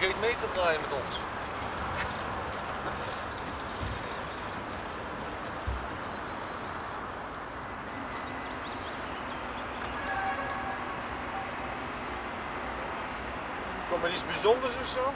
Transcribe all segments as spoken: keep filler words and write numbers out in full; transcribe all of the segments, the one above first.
gate mee te draaien met ons. Komt er iets bijzonders of zo?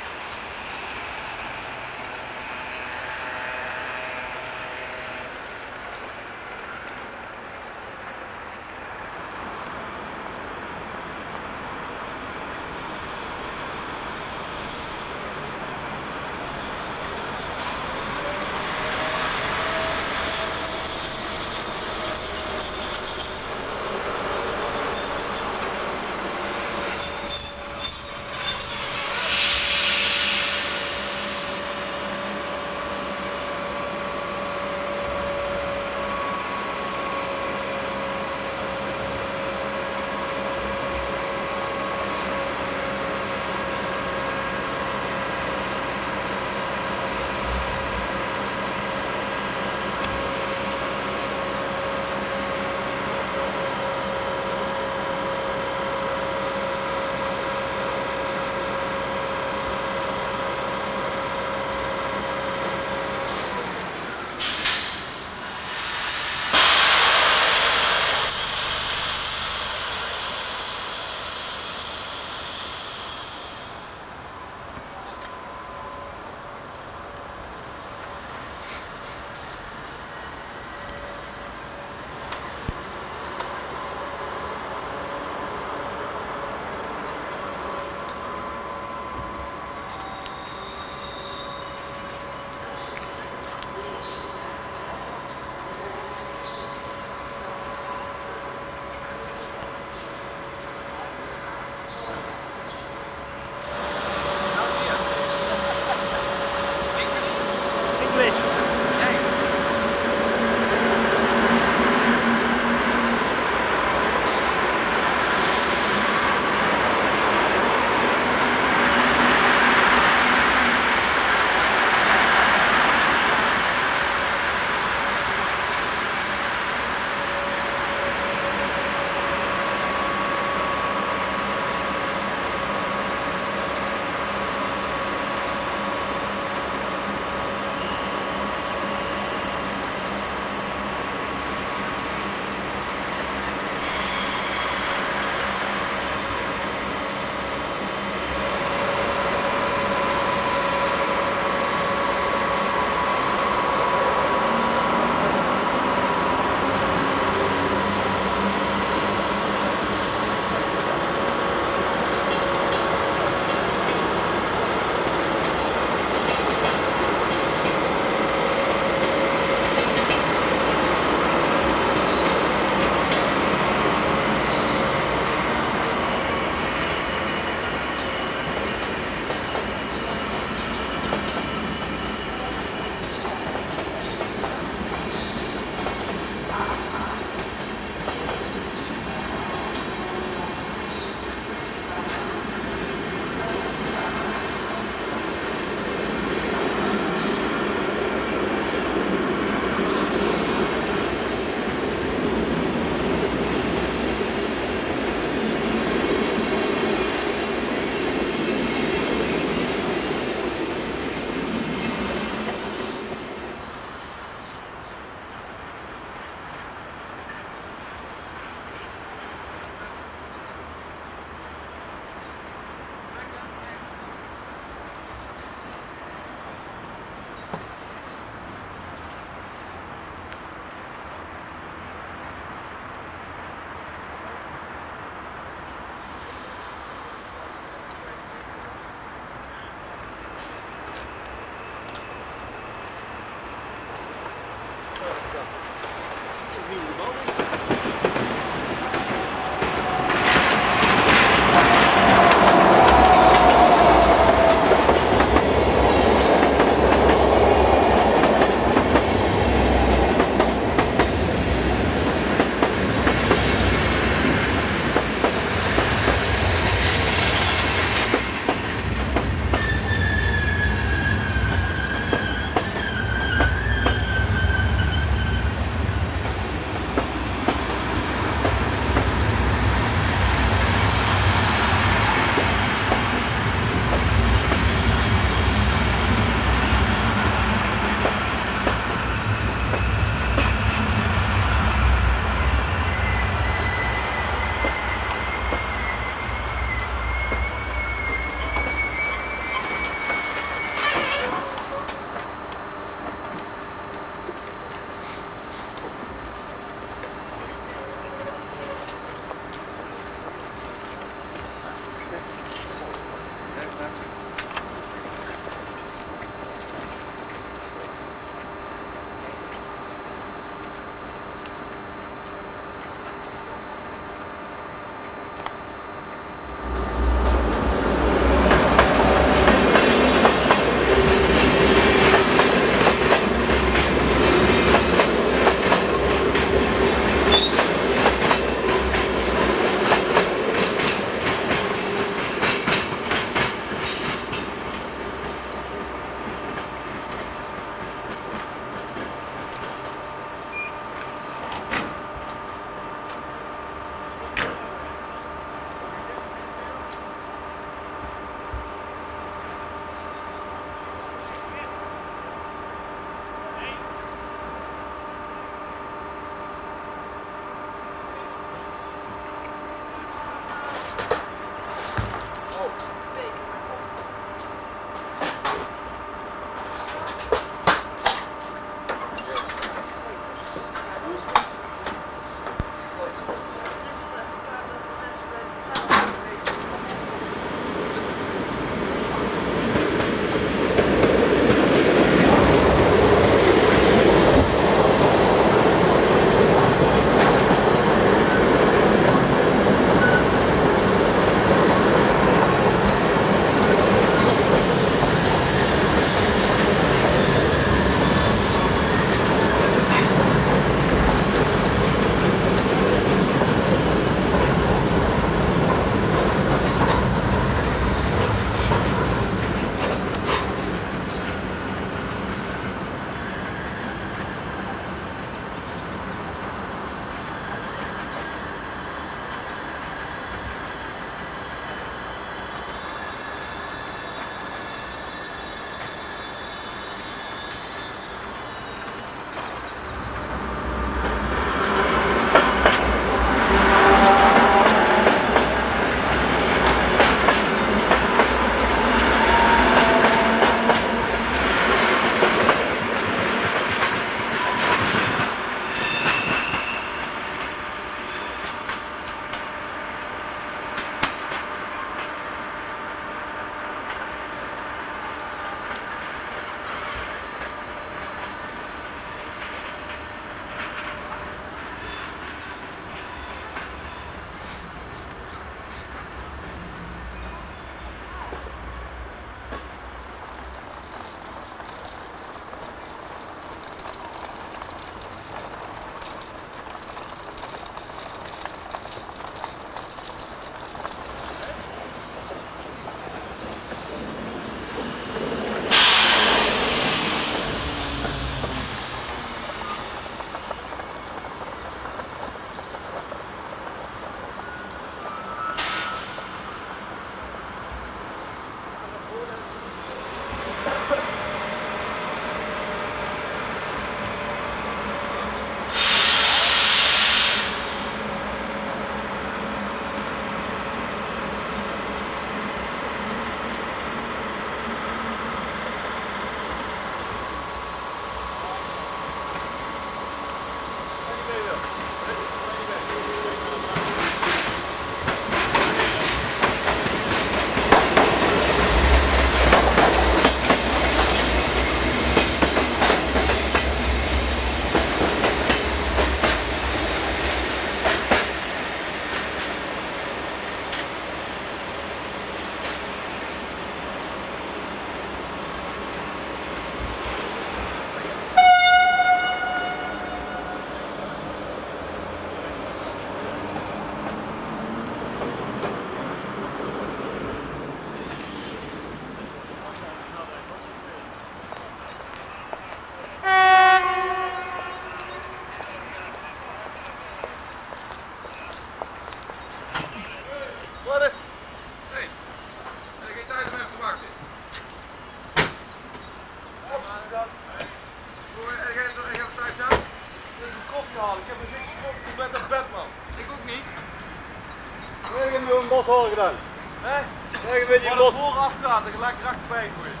voren gedaan. Hè? Zeg een beetje los. Voor afgaat, er gelijk kracht bij voor je.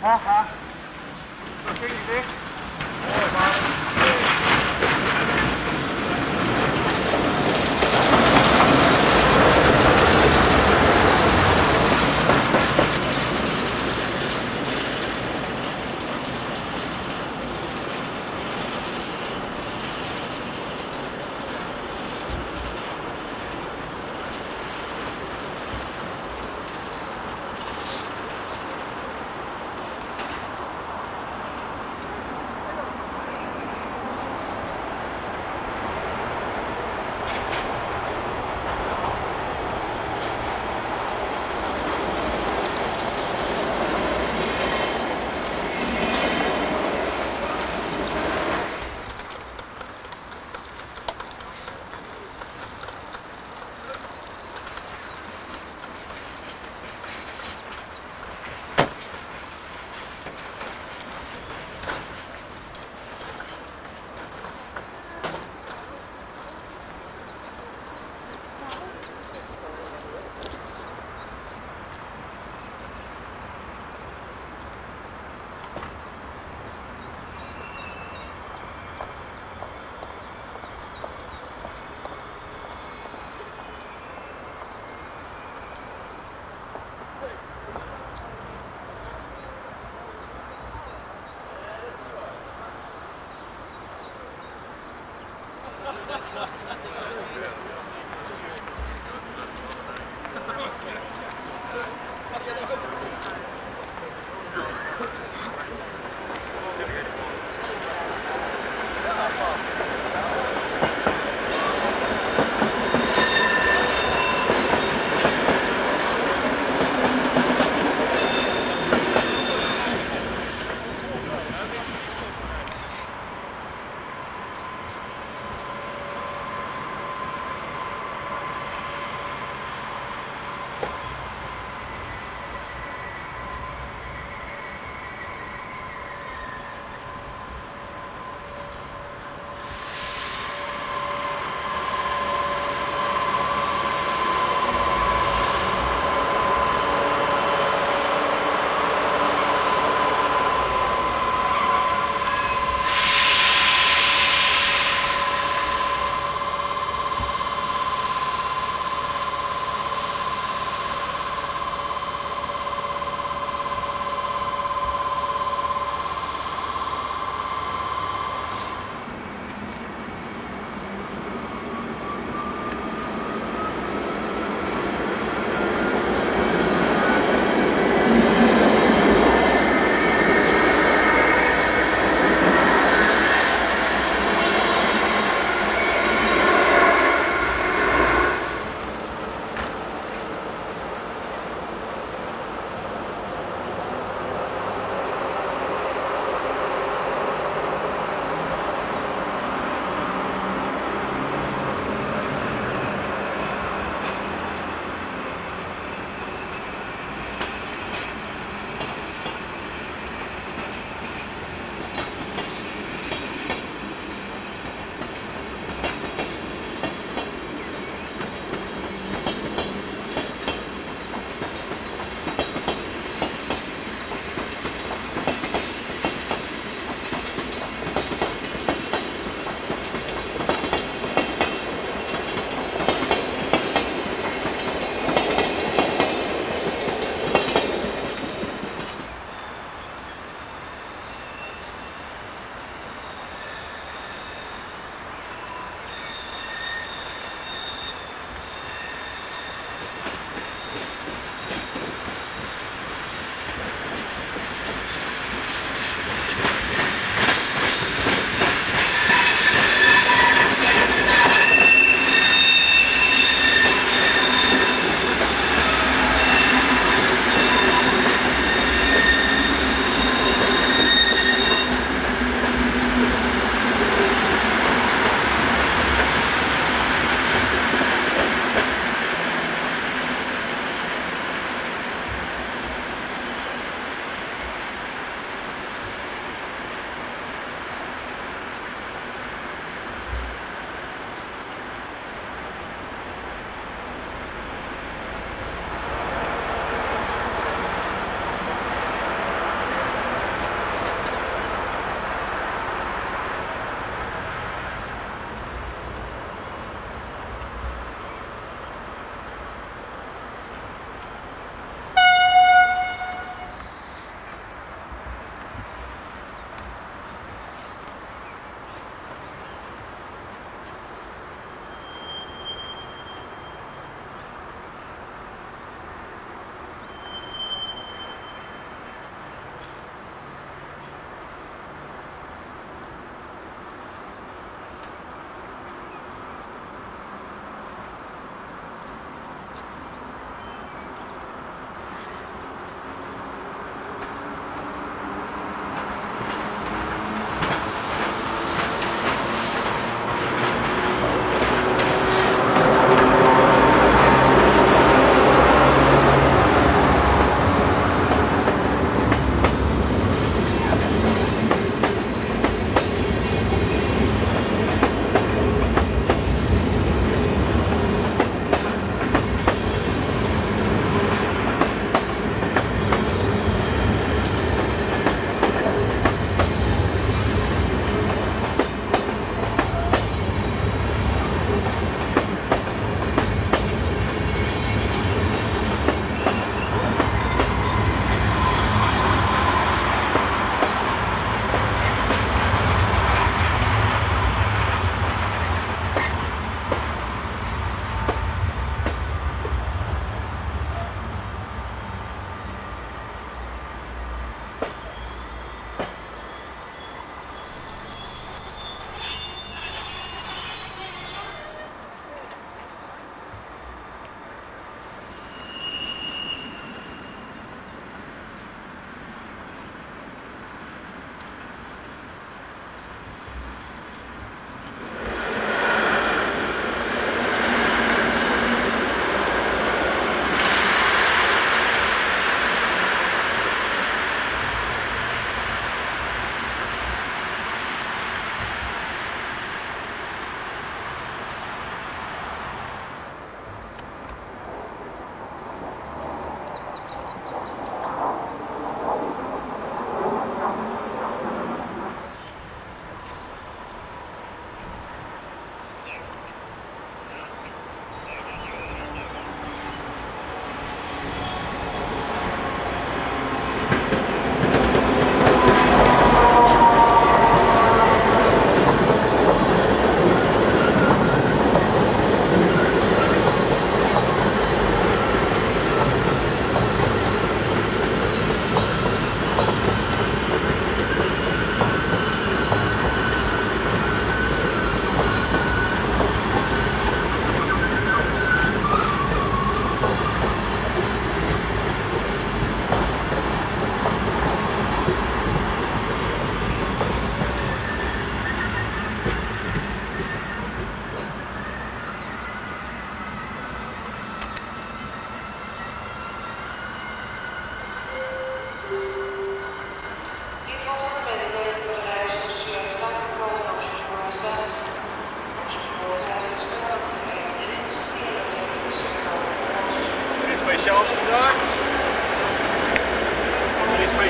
Haha. Dat ging niet dicht. Mooi man.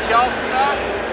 Charleston.